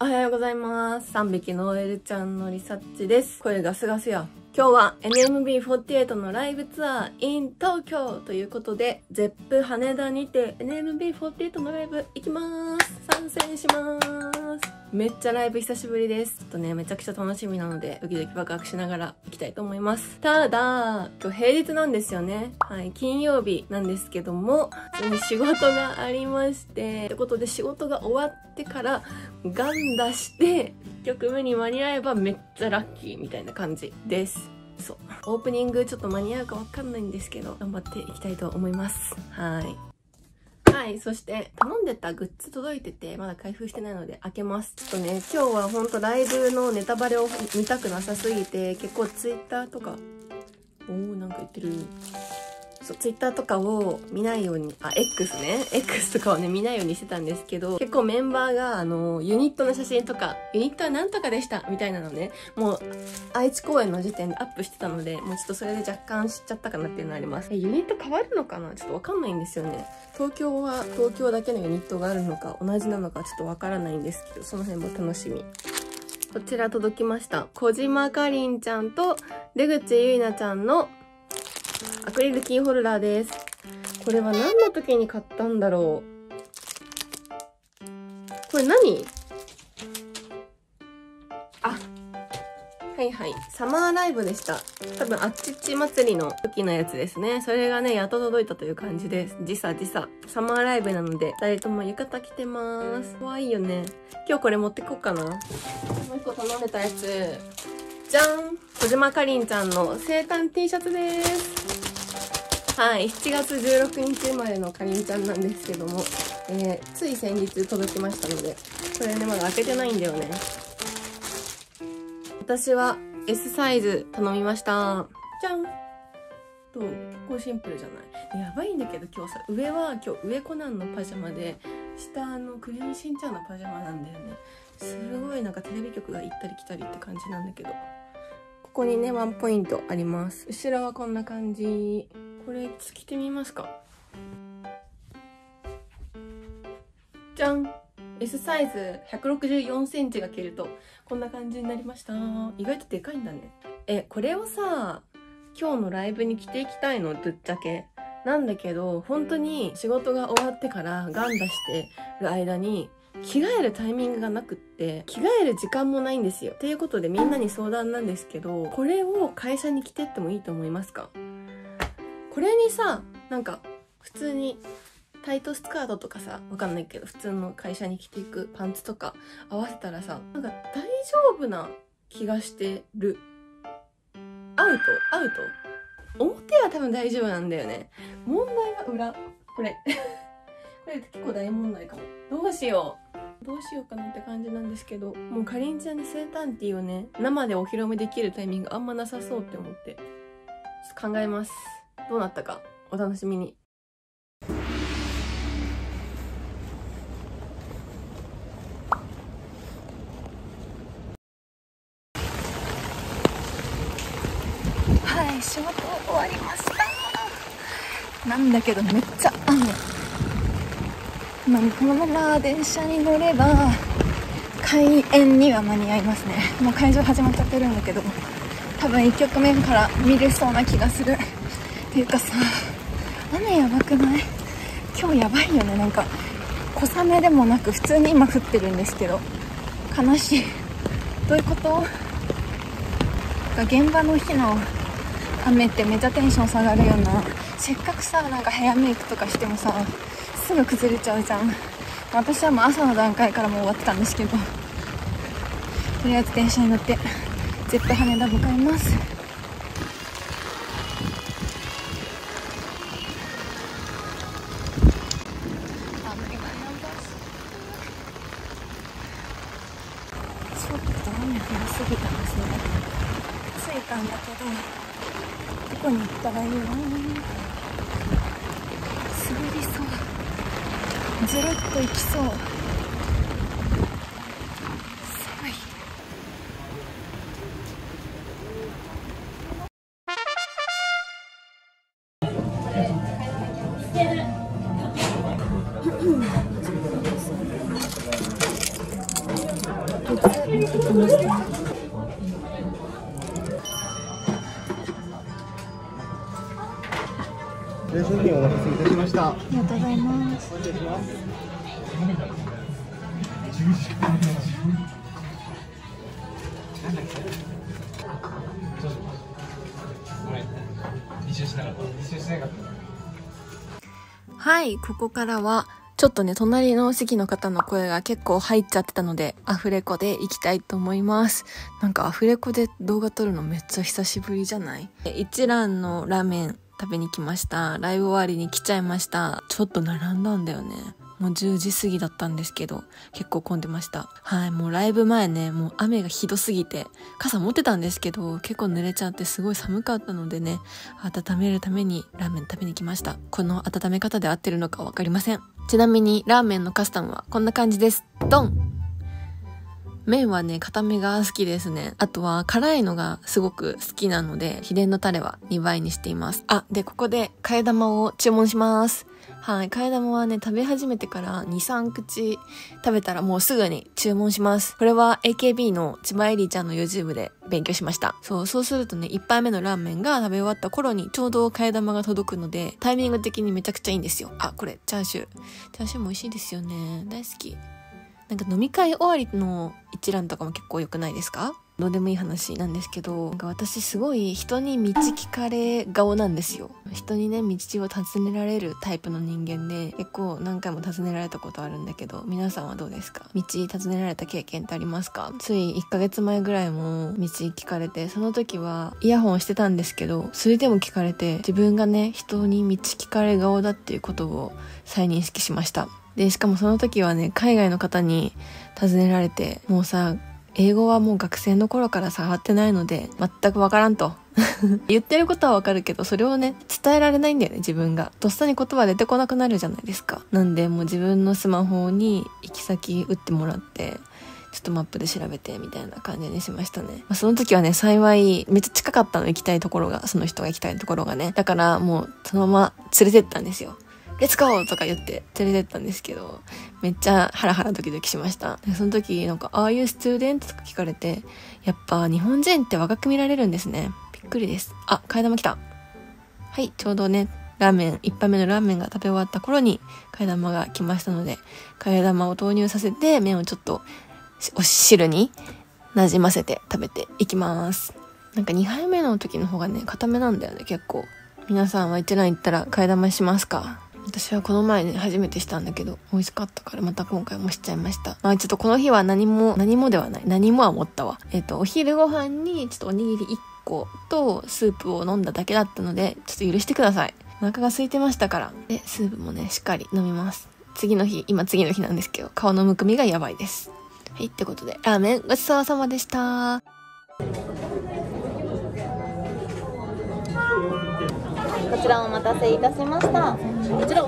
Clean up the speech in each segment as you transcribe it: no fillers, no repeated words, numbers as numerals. おはようございます。3匹の OL ちゃんのリサッチです。声ガスガスや。今日は NMB48 のライブツアー in 東京ということで、ZEP 羽田にて NMB48 のライブ行きます。参戦します。めっちゃライブ久しぶりです。ちょっとね、めちゃくちゃ楽しみなので、ドキドキワクワクしながら行きたいと思います。ただ、今日平日なんですよね。はい、金曜日なんですけども、仕事がありまして、ってことで仕事が終わってから、ガン出して、1曲目に間に合えばめっちゃラッキーみたいな感じです。そう。オープニングちょっと間に合うかわかんないんですけど、頑張っていきたいと思います。はい。はい、そして頼んでたグッズ届いてて、まだ開封してないので開けます。ちょっとね、今日はほんとライブのネタバレを見たくなさすぎて、結構ツイッターとか、なんか言ってる。そう、ツイッターとかを見ないように、X ね。X とかをね、見ないようにしてたんですけど、結構メンバーが、ユニットの写真とか、ユニットはなんとかでしたみたいなのね、もう、愛知公演の時点でアップしてたので、もうちょっとそれで若干知っちゃったかなっていうのあります。ユニット変わるのかなちょっとわかんないんですよね。東京は、東京だけのユニットがあるのか、同じなのか、ちょっとわからないんですけど、その辺も楽しみ。こちら届きました。小島かりんちゃんと、出口ゆいなちゃんの、アクリルキーホルダーです。これは何の時に買ったんだろう。これ何？あ、はいはい。サマーライブでした。多分、あっちっち祭りの時のやつですね。それがね、やっと届いたという感じです。時差。サマーライブなので、2人とも浴衣着てます。可愛いよね。今日これ持ってこうかな。もう一個頼んでたやつ。じゃん！小島かりんちゃんの生誕 T シャツです。はい、7月16日生まれのかりんちゃんなんですけども、つい先日届きましたので、これね、まだ開けてないんだよね。私は S サイズ頼みました。じゃん！どう？結構シンプルじゃない？やばいんだけど今日さ、上は今日上コナンのパジャマで、下のクレヨンしんちゃんのパジャマなんだよね。すごいなんかテレビ局が行ったり来たりって感じなんだけど、ここにねワンポイントあります。後ろはこんな感じ。これ着てみますか。じゃん。 S サイズ 164cm が着るとこんな感じになりました。意外とでかいんだね。これをさ今日のライブに着ていきたいの、ぶっちゃけなんだけど、本当に仕事が終わってからガン出してる間に着替えるタイミングがなくって、着替える時間もないんですよ。ということでみんなに相談なんですけど、これを会社に着てってもいいと思いますか？これにさ、なんか普通にタイトスカートとかさ、わかんないけど、普通の会社に着ていくパンツとか合わせたらさ、なんか大丈夫な気がしてる。アウト。表は多分大丈夫なんだよね。問題は裏。これ。これ結構大問題かも。どうしようかなって感じなんですけど、もうかりんちゃんに生誕ティーをね生でお披露目できるタイミングあんまなさそうって思って考えます。どうなったかお楽しみに。はい、仕事終わりました。なんだけどめっちゃ雨。このまま電車に乗れば開演には間に合いますね。もう会場始まっちゃってるんだけど、多分1曲目から見れそうな気がする。っていうかさ、雨やばくない？今日やばいよね。なんか小雨でもなく普通に今降ってるんですけど、悲しい。どういうこと？現場の日の雨ってめっちゃテンション下がるよな。せっかくさ、なんかヘアメイクとかしてもさすぐ崩れちゃうじゃん。私はもう朝の段階からもう終わってたんですけど、とりあえず電車に乗って絶対羽田向かいます。ちょっと雨降りすぎたんですね。着いたんだけど、どこに行ったらいいの？滑りそう。ずるっと行きそう。寒い。お待たせいたしました。ありがとうございます。はい、ここからはちょっとね、隣の席の方の声が結構入っちゃってたので、アフレコで行きたいと思います。なんかアフレコで動画撮るのめっちゃ久しぶりじゃない？一蘭のラーメン食べに来ました。ライブ終わりに来ちゃいました。ちょっと並んだんだよね。もう10時過ぎだったんですけど、結構混んでました。はい、もうライブ前ね、もう雨がひどすぎて、傘持ってたんですけど、結構濡れちゃってすごい寒かったのでね、温めるためにラーメン食べに来ました。この温め方で合ってるのかわかりません。ちなみにラーメンのカスタムはこんな感じです。ドン！麺はね、固めが好きですね。あとは辛いのがすごく好きなので、秘伝のタレは2倍にしています。あ、で、ここで替え玉を注文します。はい、替え玉はね、食べ始めてから2、3口食べたらもうすぐに注文します。これは AKB の千葉エリーちゃんの YouTube で勉強しました。そうするとね、1杯目のラーメンが食べ終わった頃にちょうど替え玉が届くので、タイミング的にめちゃくちゃいいんですよ。あ、これ、チャーシュー。チャーシューも美味しいですよね。大好き。なんか飲み会終わりの一覧とかも結構良くないですか？どうでもいい話なんですけど、なんか私すごい人に道聞かれ顔なんですよ。人にね、道を尋ねられるタイプの人間で、結構何回も尋ねられたことあるんだけど、皆さんはどうですか？道尋ねられた経験ってありますか？つい1ヶ月前ぐらいも道聞かれて、その時はイヤホンしてたんですけど、それでも聞かれて、自分がね、人に道聞かれ顔だっていうことを再認識しました。で、しかもその時はね、海外の方に尋ねられて、もうさ、英語はもう学生の頃から触ってないので、全くわからんと。言ってることはわかるけど、それをね、伝えられないんだよね、自分が。とっさに言葉出てこなくなるじゃないですか。なんで、もう自分のスマホに行き先打ってもらって、ちょっとマップで調べてみたいな感じにしましたね。その時はね、幸いめっちゃ近かったの、行きたいところが、その人が行きたいところがね。だからもうそのまま連れてったんですよ。レッツゴーとか言って連れてったんですけど、めっちゃハラハラドキドキしました。その時なんか、Are you student? とか聞かれて、やっぱ日本人って若く見られるんですね。びっくりです。あ、替え玉来た。はい、ちょうどね、ラーメン、1杯目のラーメンが食べ終わった頃に替え玉が来ましたので、替え玉を投入させて、麺をちょっとお汁になじませて食べていきます。なんか2杯目の時の方がね、固めなんだよね、結構。皆さんは一蘭行ったら替え玉しますか？私はこの前ね、初めてしたんだけど、美味しかったからまた今回もしちゃいました。まあちょっとこの日は何もは持ったわ。お昼ご飯にちょっとおにぎり1個とスープを飲んだだけだったので、ちょっと許してください。お腹が空いてましたから。で、スープもね、しっかり飲みます。次の日なんですけど、顔のむくみがやばいです。はい、ってことで、ラーメンごちそうさまでした。こちらお待たせいたしました。こちら。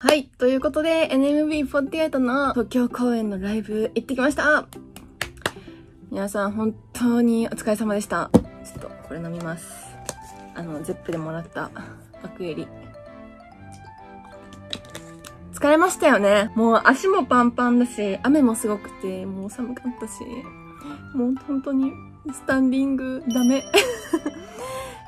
はい、ということで NMB48 の東京公演のライブ行ってきました。皆さん本当にお疲れ様でした。ちょっとこれ飲みます。ゼップでもらったアクエリ。疲れましたよね。もう足もパンパンだし、雨もすごくて、もう寒かったし、もう本当にスタンディングダメ。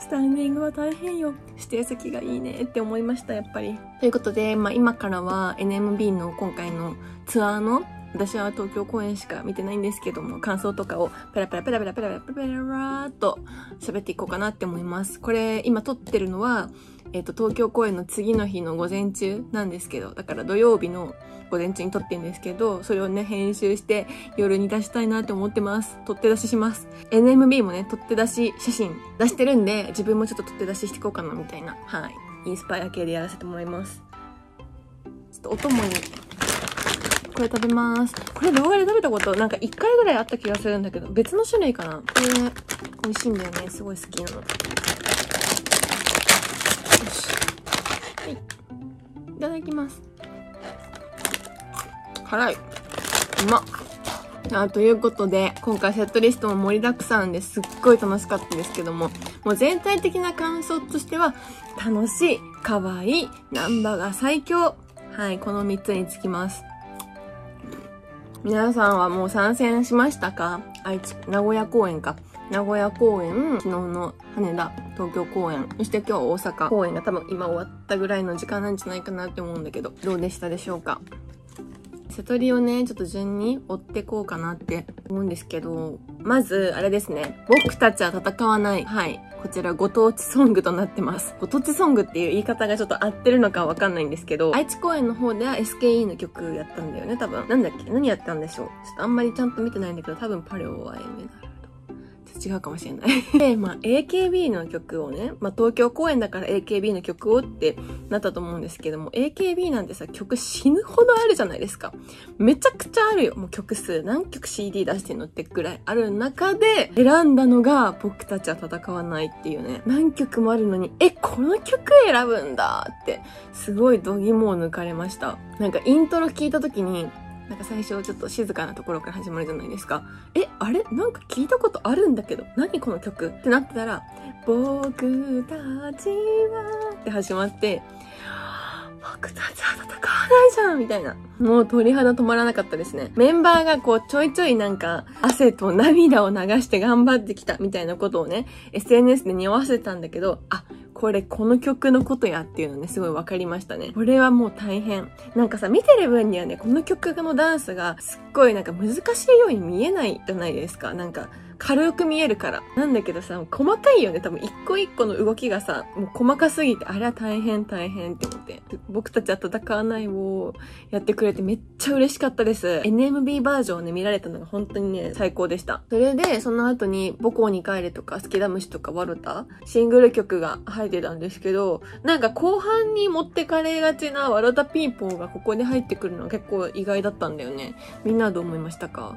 スタンディングは大変よ。指定席がいいねって思いました、やっぱり。ということで、まあ今からは NMB の今回のツアーの、私は東京公演しか見てないんですけども、感想とかをペラペラーっと喋っていこうかなって思います。これ、今撮ってるのは、東京公演の次の日の午前中なんですけど、だから土曜日の午前中に撮ってるんですけど、それをね、編集して夜に出したいなって思ってます。撮って出しします。NMB もね、撮って出し写真出してるんで、自分もちょっと撮って出ししていこうかなみたいな、はい。インスパイア系でやらせてもらいます。ちょっとお供に、これ食べます。これ動画で食べたこと、なんか1回ぐらいあった気がするんだけど、別の種類かな。これね、美味しいんだよね。すごい好きなの。いただきます。辛い。うまっ。ということで、今回セットリストも盛りだくさんですっごい楽しかったですけども、もう全体的な感想としては、楽しい、かわいい、ナンバが最強。はい、この3つにつきます。皆さんはもう参戦しましたか？名古屋公演か。名古屋公演、昨日の羽田、東京公演、そして今日大阪公演が多分今終わったぐらいの時間なんじゃないかなって思うんだけど、どうでしたでしょうか？セトリをね、ちょっと順に追ってこうかなって思うんですけど、まず、あれですね、僕たちは戦わない。はい。こちらご当地ソングとなってます。ご当地ソングっていう言い方がちょっと合ってるのかわかんないんですけど、愛知公演の方では SKE の曲やったんだよね、多分。なんだっけ？何やったんでしょう？ちょっとあんまりちゃんと見てないんだけど、多分パレオは M だ。違うかもしれない。で、まあ、AKB の曲をね、まあ、東京公演だから AKB の曲をってなったと思うんですけども、AKB なんてさ、曲死ぬほどあるじゃないですか。めちゃくちゃあるよ。もう曲数、何曲 CD 出してんのってくらいある中で、選んだのが、僕たちは戦わないっていうね。何曲もあるのに、この曲選ぶんだって、すごい度肝を抜かれました。なんか、イントロ聞いた時に、なんか最初ちょっと静かなところから始まるじゃないですか。あれなんか聞いたことあるんだけど、何この曲ってなってたら、僕たちはって始まって、僕たちは戦わないじゃんみたいな。もう鳥肌止まらなかったですね。メンバーがこうちょいちょいなんか汗と涙を流して頑張ってきたみたいなことをね、SNS で匂わせたんだけど、この曲のことやっていうのね、すごいわかりましたね。これはもう大変。なんかさ、見てる分にはね、この曲のダンスがすっごいなんか難しいように見えないじゃないですか。なんか軽く見えるから。なんだけどさ、細かいよね。多分一個一個の動きがさ、もう細かすぎて、あれは大変って思って。僕たちは戦わないをやってくれてめっちゃ嬉しかったです。NMB バージョンをね、見られたのが本当にね、最高でした。それで、その後に母校に帰れとか、好きだ虫とかワロタ、シングル曲が入ってたんですけど、なんか後半に持ってかれがちなワロタピーポーがここで入ってくるのは結構意外だったんだよね。みんなはどう思いましたか？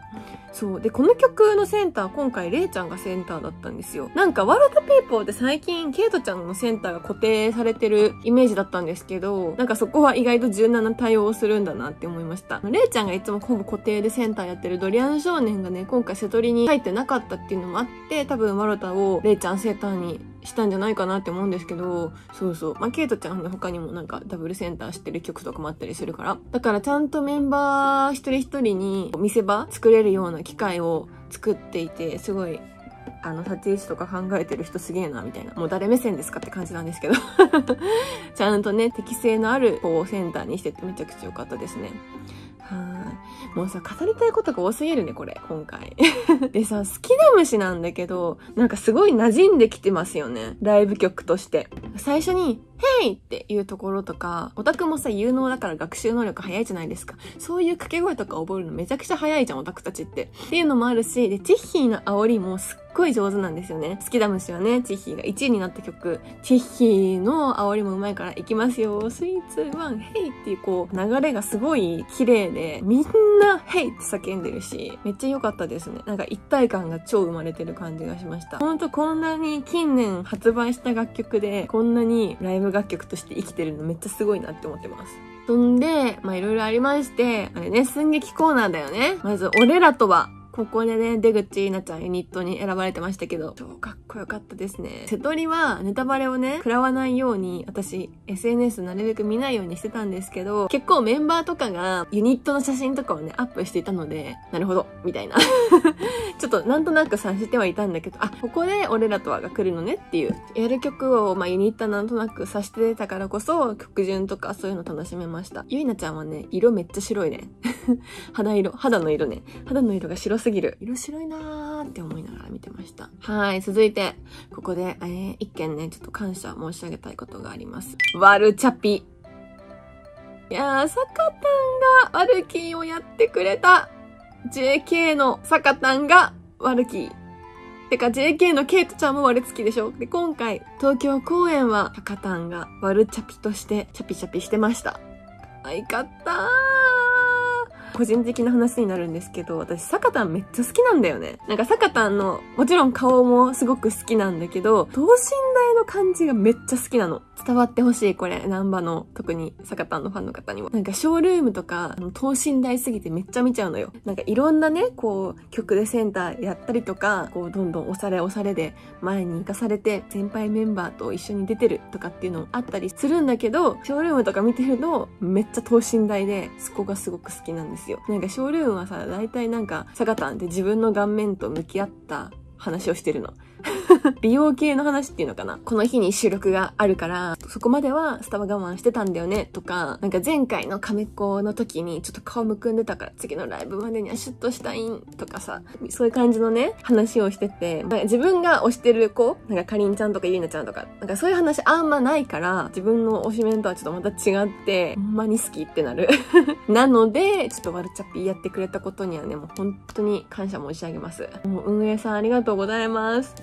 そう。で、この曲のセンター、今回レイちゃんがセンターだったんですよ。なんかワロタピーポーって最近ケイトちゃんのセンターが固定されてるイメージだったんですけど、なんかそこは意外と柔軟な対応をするんだなって思いました。レイちゃんがいつもほぼ固定でセンターやってるドリアン少年がね、今回セトリに入ってなかったっていうのもあって、多分ワロタをレイちゃんセンターにしたんじゃないかなって思うんですけど、そうそう。まあ、ケイトちゃんの他にもなんかダブルセンターしてる曲とかもあったりするから、だからちゃんとメンバー一人一人に見せ場作れるような機会を作っていて、すごい立ち位置とか考えてる人すげえなみたいな、もう誰目線ですかって感じなんですけどちゃんとね、適性のある方をセンターにしててめちゃくちゃ良かったですね。もうさ、語りたいことが多すぎるね、これ、今回。でさ、好きな虫なんだけど、なんかすごい馴染んできてますよね。ライブ曲として。最初に、ヘイっていうところとか、オタクもさ、有能だから学習能力早いじゃないですか。そういう掛け声とか覚えるのめちゃくちゃ早いじゃん、オタクたちって。っていうのもあるし、で、チッヒーの煽りもすっごい上手なんですよね。好きだ虫はね、チッヒーが1位になった曲、チッヒーの煽りもうまいから、いきますよ、スイーツワン、ヘイっていうこう、流れがすごい綺麗で、みんなヘイって叫んでるし、めっちゃ良かったですね。なんか一体感が超生まれてる感じがしました。ほんとこんなに近年発売した楽曲で、こんなにライブ楽曲として生きてるのめっちゃすごいなって思ってます。そんで、まあいろいろありまして、あれね、寸劇コーナーだよね。まず、俺らとは、ここでね、出口ゆなちゃんユニットに選ばれてましたけど、超かっこよかったですね。セトリはネタバレをね、食らわないように、私、SNS なるべく見ないようにしてたんですけど、結構メンバーとかがユニットの写真とかをね、アップしていたので、なるほど、みたいな。ちょっとなんとなく察してはいたんだけど、ここで俺らとはが来るのねっていう。やる曲を、まあ、ユニットはなんとなく察してたからこそ、曲順とかそういうの楽しめました。ゆいなちゃんはね、色めっちゃ白いね。肌の色が白すぎる。色白いなー。なーって思いながら見てました。はい、続いて、ここで、一件ね、ちょっと感謝申し上げたいことがあります。ワルチャピ。いやー、坂田がワルキーをやってくれた。JK の坂田がワルキー。てか JK のケイトちゃんもワルツキでしょ。で、今回、東京公演は、タカタンがワルチャピとして、チャピチャピしてました。可愛かったー。個人的な話になるんですけど、私、サカタンめっちゃ好きなんだよね。なんかサカタンの、もちろん顔もすごく好きなんだけど、等身大の感じがめっちゃ好きなの。伝わってほしい、これ。ナンバの、特にサカタンのファンの方にも。なんかショールームとか、等身大すぎてめっちゃ見ちゃうのよ。なんかいろんなね、こう、曲でセンターやったりとか、こう、どんどん押されで前に行かされて、先輩メンバーと一緒に出てるとかっていうのもあったりするんだけど、ショールームとか見てると、めっちゃ等身大で、そこがすごく好きなんですよ。なんかショールームはさ、大体なんか、サカタンって自分の顔面と向き合った話をしてるの。美容系の話っていうのかな。この日に収録があるから、そこまではスタバ我慢してたんだよね、とか、なんか前回のカメコの時にちょっと顔むくんでたから次のライブまでにはシュッとしたいん、とかさ、そういう感じのね、話をしてて、なんか自分が推してる子、なんかかりんちゃんとかゆいなちゃんとか、なんかそういう話あんまないから、自分の推しメンとはちょっとまた違って、ほんまに好きってなる。なので、ちょっとワルチャピやってくれたことにはね、もう本当に感謝申し上げます。もう運営さんありがとうございます。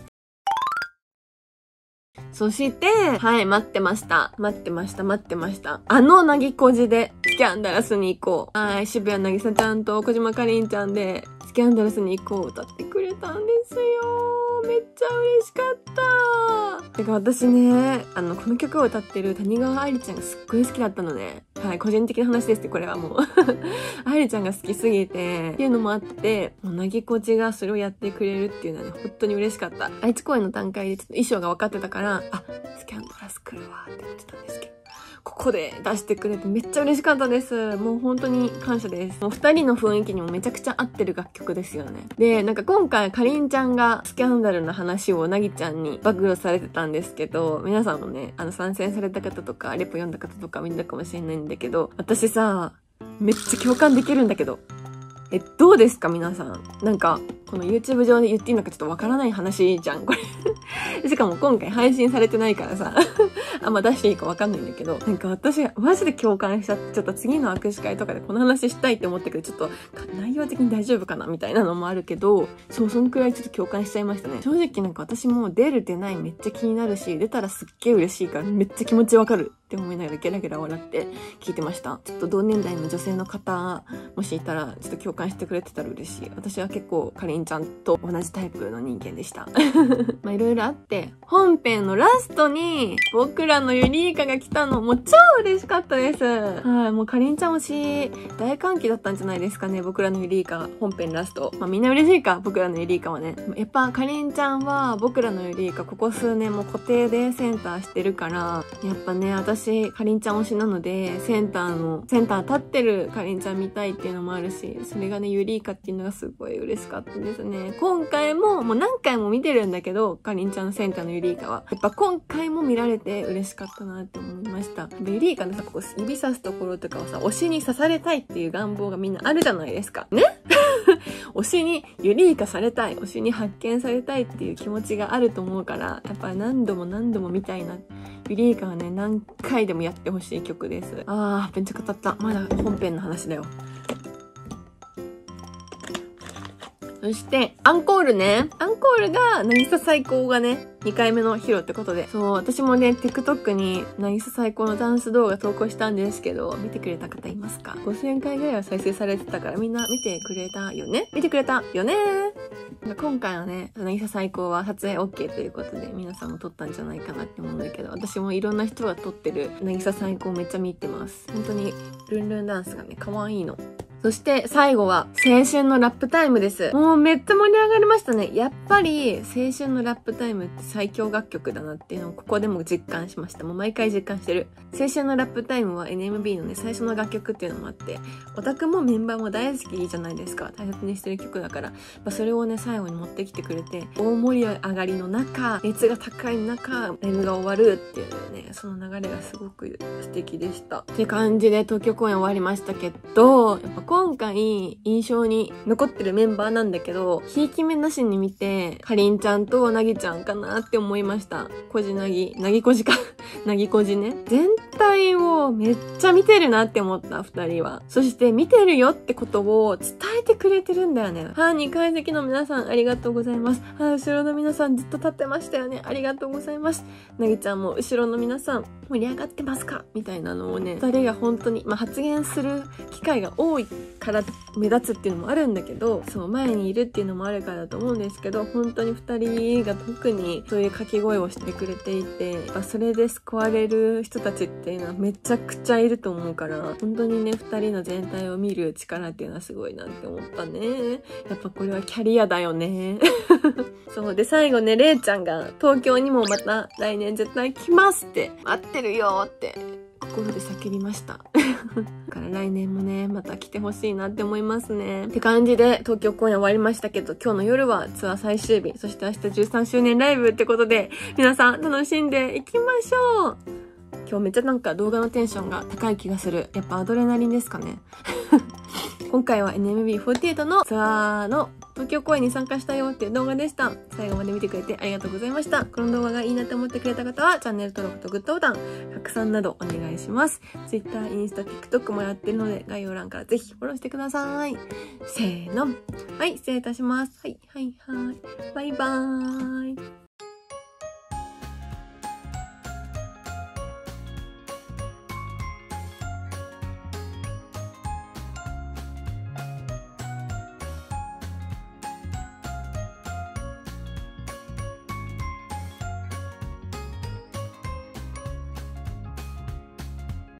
そして、はい、待ってました。あのなぎこじで、スキャンダラスに行こう。はい、渋谷なぎさちゃんと小島かりんちゃんで、スキャンダラスに行こう歌ってくれたんですよ。めっちゃ嬉しかった。てか私ね、この曲を歌ってる谷川愛理ちゃんがすっごい好きだったのね。はい、個人的な話ですって、これはもう。愛理ちゃんが好きすぎて、っていうのもあって、なぎこちがそれをやってくれるっていうのはね、本当に嬉しかった。愛知公演の段階でちょっと衣装が分かってたから、あ、スキャンダラス来るわって言ってたんですけど、ここで出してくれてめっちゃ嬉しかったです。もう本当に感謝です。もう二人の雰囲気にもめちゃくちゃ合ってる楽曲ですよね。で、なんか今回かりんちゃんがスキャンダルの話をなぎちゃんに暴露されてたんですけど、皆さんもね、参戦された方とか、レポ読んだ方とか見たかもしれないんだけど、私さ、めっちゃ共感できるんだけど。どうですか皆さん。なんか、この YouTube 上で言っていいのかちょっとわからない話じゃん、これ。しかも今回配信されてないからさ、あんま出していいかわかんないんだけど、なんか私、マジで共感しちゃって、ちょっと次の握手会とかでこの話したいって思ったけど、ちょっと内容的に大丈夫かなみたいなのもあるけど、そう、そのくらいちょっと共感しちゃいましたね。正直なんか私も出る出ないめっちゃ気になるし、出たらすっげえ嬉しいからめっちゃ気持ちわかるって思いながらゲラゲラ笑って聞いてました。ちょっと同年代の女性の方、もしいたらちょっと共感してくれてたら嬉しい。私は結構かりんちゃんと同じタイプの人間でした。まあいろいろあって、本編のラストに僕らのユリイカが来たのもう超嬉しかったです。はい、もうかりんちゃん推し大歓喜だったんじゃないですかね、僕らのユリイカ本編ラスト。まあみんな嬉しいか、僕らのユリイカはね。やっぱかりんちゃんは僕らのユリイカここ数年も固定でセンターしてるから、やっぱね、私かりんちゃん推しなので、センター立ってるかりんちゃん見たいっていうのもあるし、それがね、ユリイカっていうのがすごい嬉しかったですね。今回も、もう何回も見てるんだけど、かりんちゃんのセンターのユリイカは。やっぱ今回も見られて嬉しかったなって思いました。ユリイカのさ、ここ指さすところとかをさ、推しに刺されたいっていう願望がみんなあるじゃないですか。ね推しにユリイカされたい、推しに発見されたいっていう気持ちがあると思うから、やっぱり何度も見たいな。ユリイカはね、何回でもやってほしい曲です。あー、めっちゃ語った。まだ本編の話だよ。そして、アンコールね。アンコールが、渚最高がね、2回目の披露ってことで。そう、私もね、TikTok に渚最高のダンス動画投稿したんですけど、見てくれた方いますか ?5000 回ぐらいは再生されてたから、みんな見てくれたよね今回はね、渚最高は撮影 OK ということで、皆さんも撮ったんじゃないかなって思うんだけど、私もいろんな人が撮ってる渚最高めっちゃ見てます。本当に、ルンルンダンスがね、可愛いの。そして最後は青春のラップタイムです。もうめっちゃ盛り上がりましたね。やっぱり青春のラップタイムって最強楽曲だなっていうのをここでも実感しました。もう毎回実感してる。青春のラップタイムは NMB のね、最初の楽曲っていうのもあって、オタクもメンバーも大好きじゃないですか。大切にしてる曲だから。まあ、それをね、最後に持ってきてくれて、大盛り上がりの中、熱が高い中、ライブが終わるっていうね、その流れがすごく素敵でした。って感じで東京公演終わりましたけど、やっぱ今回印象に残ってるメンバーなんだけど、ひいき目なしに見てかりんちゃんとなぎちゃんかなって思いました。こじなぎ、なぎこじかなぎこじね、全体をめっちゃ見てるなって思った2人は。そして見てるよってことを伝えてくれてるんだよね。はい、2階席の皆さんありがとうございます。はい、後ろの皆さんずっと立ってましたよね。ありがとうございます。なぎちゃんも後ろの皆さん盛り上がってますかみたいなのをね、2人が本当に、まあ、発言する機会が多いから目立つっていうのもあるんだけど、そう、前にいるっていうのもあるからだと思うんですけど、本当に2人が特にそういう掛け声をしてくれていて、それで救われる人たちっていうのはめちゃくちゃいると思うから、本当にね、2人の全体を見る力っていうのはすごいなって思ったね。やっぱこれはキャリアだよね。そうで、最後ね、れいちゃんが東京にもまた来年絶対来ますって、待ってるよって心で叫びました。だから来年もね、また来てほしいなって思いますね。って感じで東京公演終わりましたけど、今日の夜はツアー最終日、そして明日13周年ライブってことで、皆さん楽しんでいきましょう。今日めっちゃなんか動画のテンションが高い気がする。やっぱアドレナリンですかね。今回は NMB48 のツアーの東京公演に参加したよっていう動画でした。最後まで見てくれてありがとうございました。この動画がいいなと思ってくれた方はチャンネル登録とグッドボタン、拡散などお願いします。Twitter、インスタ、TikTok もやってるので概要欄からぜひフォローしてください。せーの。はい、失礼いたします。はい、はい、はい。バイバーイ。